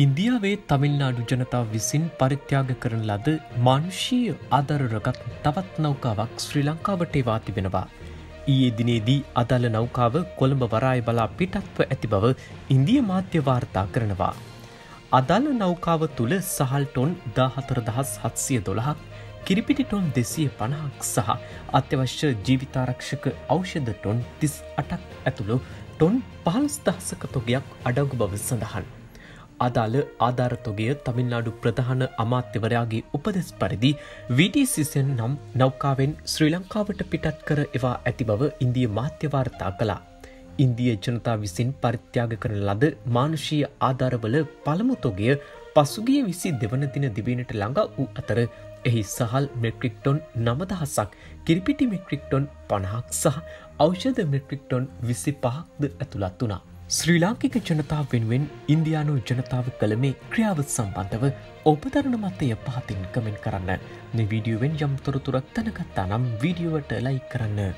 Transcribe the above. ඉන්දියාවේ තමිල්නාඩු ජනතාව විසින් පරිත්‍යාග කරන ලද මානුෂීය ආධාර රැගත් තවත් නෞකාවක් ශ්‍රී ලංකාවට එවා තිබෙනවා. ඊයේ දිනේදී අදාළ නෞකාව කොළඹ වරාය බලා පිටත්ව ඇති බව ඉන්දියා මාධ්‍ය වාර්තා කරනවා. අදාළ නෞකාව තුල සහල් ටොන් 14712ක්, කිරිපිටි ටොන් 250ක් සහ අත්‍යවශ්‍ය ජීවිතාරක්ෂක ඖෂධ ටොන් 38ක් ඇතුළු ටොන් 15000ක තොගයක් අඩංගු බව සඳහන්. අදාළ ආධාර තොගය තමිල්නාඩු ප්‍රධාන අමාත්‍යවරයාගේ උපදෙස් පරිදි VTCN නම් නෞකාවෙන් ශ්‍රී ලංකාවට පිටත් කර එවා ඇති බව ඉන්දියා මාධ්‍ය වාර්තා කළා. ඉන්දියා ජනතාව විසින් පරිත්‍යාග කරන ලද මානුෂීය ආධාරවල පළමු තොගය පසුගිය 22 වන දින දිවයිනට ළඟා වූ අතර එහි සහල් මෙට්‍රික් ටොන් 9000ක්, කිරිපිටි මෙට්‍රික් ටොන් 50ක් සහ ඖෂධ මෙට්‍රික් ටොන් 25ක්ද ඇතුළත් වුණා. ශ්‍රී ලාංකික ජනතාව වෙනුවෙන් ඉන්දියානු ජනතාව කළ මේ ක්‍රියාව සම්බන්ධව ඔබ දරන මතය පහතින් කමෙන්ට් කරන්න. මේ වීඩියෝවෙන් යම් තොරතුරක් දැනගත්තා නම් වීඩියෝවට ලයික් කරන්න.